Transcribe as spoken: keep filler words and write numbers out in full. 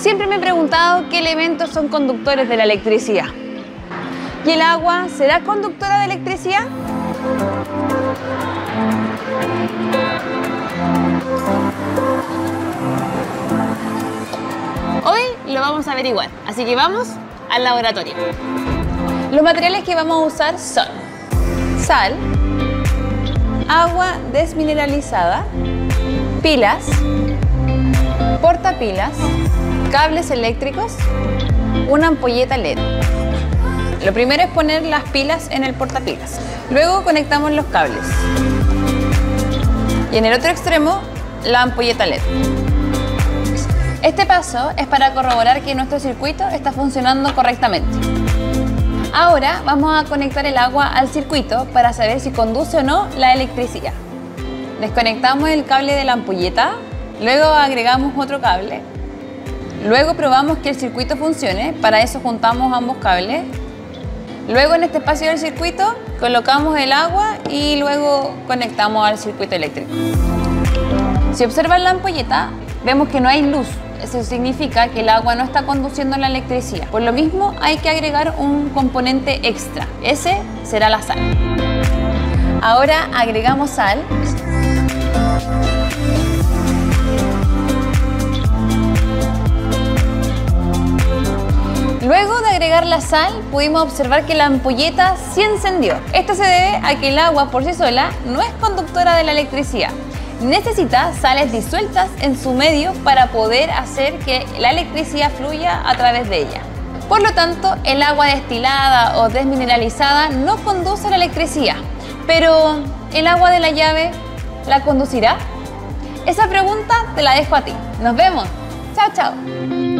Siempre me he preguntado qué elementos son conductores de la electricidad. ¿Y el agua será conductora de electricidad? Hoy lo vamos a averiguar, así que vamos al laboratorio. Los materiales que vamos a usar son sal, agua desmineralizada, pilas, portapilas, cables eléctricos, una ampolleta L E D. Lo primero es poner las pilas en el portapilas. Luego conectamos los cables. Y en el otro extremo, la ampolleta L E D. Este paso es para corroborar que nuestro circuito está funcionando correctamente. Ahora vamos a conectar el agua al circuito para saber si conduce o no la electricidad. Desconectamos el cable de la ampolleta, luego agregamos otro cable. Luego probamos que el circuito funcione, para eso juntamos ambos cables. Luego en este espacio del circuito colocamos el agua y luego conectamos al circuito eléctrico. Si observan la ampolleta, vemos que no hay luz. Eso significa que el agua no está conduciendo la electricidad. Por lo mismo hay que agregar un componente extra. Ese será la sal. Ahora agregamos sal. Luego de agregar la sal, pudimos observar que la ampolleta sí encendió. Esto se debe a que el agua por sí sola no es conductora de la electricidad. Necesita sales disueltas en su medio para poder hacer que la electricidad fluya a través de ella. Por lo tanto, el agua destilada o desmineralizada no conduce la electricidad. Pero, ¿el agua de la llave la conducirá? Esa pregunta te la dejo a ti. ¡Nos vemos! ¡Chao, chao!